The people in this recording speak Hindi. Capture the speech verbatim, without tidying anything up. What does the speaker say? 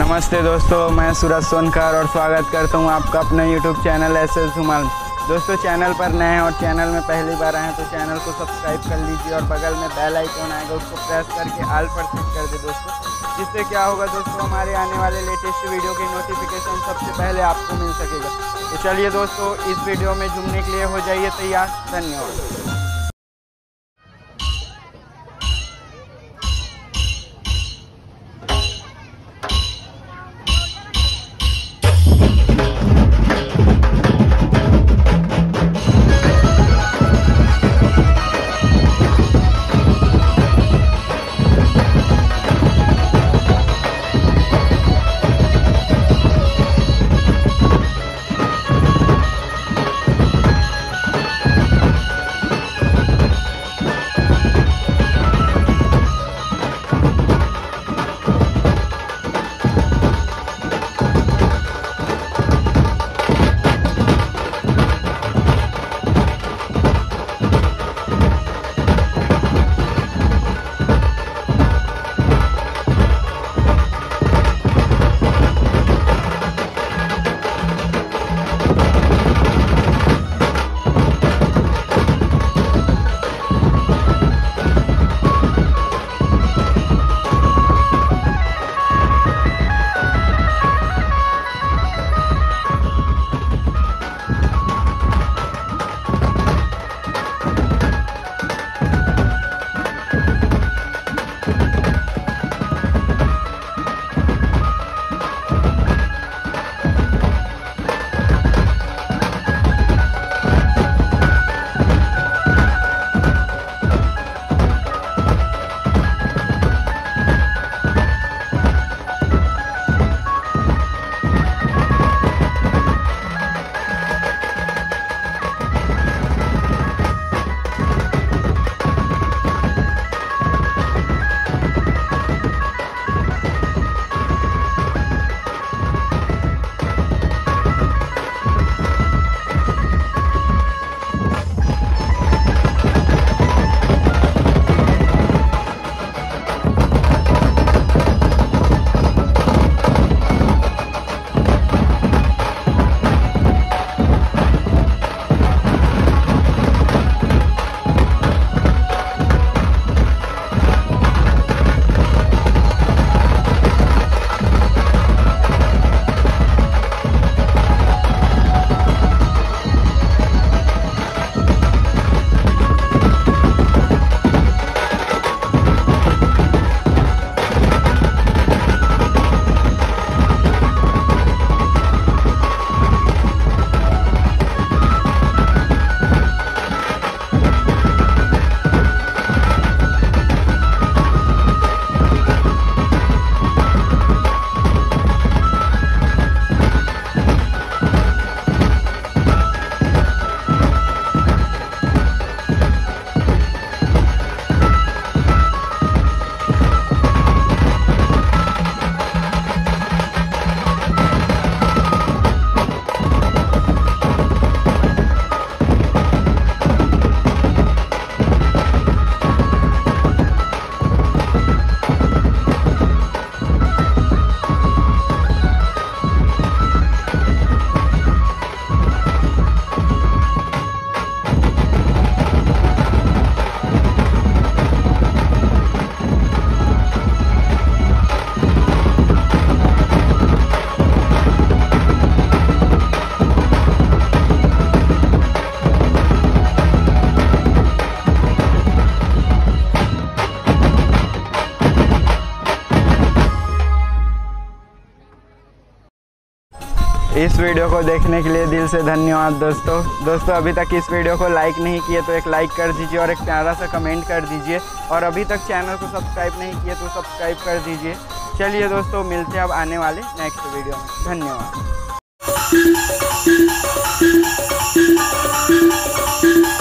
नमस्ते दोस्तों, मैं सूरज सोनकर और स्वागत करता हूं आपका अपने YouTube channel S S Jhumal. दोस्तों, चैनल पर नए हैं और चैनल में पहली बार आए हैं तो चैनल को सब्सक्राइब कर लीजिए और बगल में बेल आइकॉन आएगा उसको प्रेस करके ऑल पर क्लिक कर दे दोस्तों। जिससे क्या होगा दोस्तों, हमारे आने वाले लेटेस्ट वीडियो की नोटिफिकेशन सबसे पहले आपको मिल सकेगा। तो चलिए दोस्तों, इस वीडियो में झूमने के लिए हो जाइए तैयार। धन्यवाद। इस वीडियो को देखने के लिए दिल से धन्यवाद दोस्तों। दोस्तों, अभी तक इस वीडियो को लाइक नहीं किए तो एक लाइक कर दीजिए और एक प्यारा सा कमेंट कर दीजिए, और अभी तक चैनल को सब्सक्राइब नहीं किए तो सब्सक्राइब कर दीजिए। चलिए दोस्तों, मिलते हैं अब आने वाले नेक्स्ट वीडियो में। धन्यवाद।